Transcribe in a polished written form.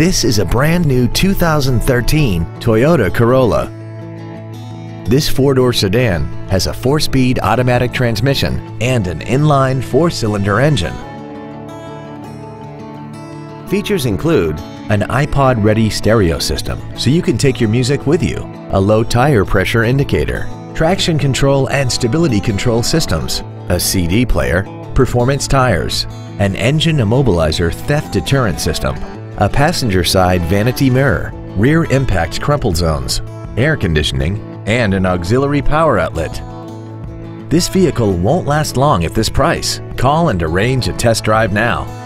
This is a brand new 2013 Toyota Corolla. This four-door sedan has a four-speed automatic transmission and an inline four-cylinder engine. Features include an iPod-ready stereo system so you can take your music with you, a low tire pressure indicator, traction control and stability control systems, a CD player, performance tires, an engine immobilizer theft deterrent system, a passenger side vanity mirror, rear impact crumple zones, air conditioning, and an auxiliary power outlet. This vehicle won't last long at this price. Call and arrange a test drive now.